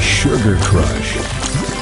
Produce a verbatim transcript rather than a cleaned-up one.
Sugar Crush.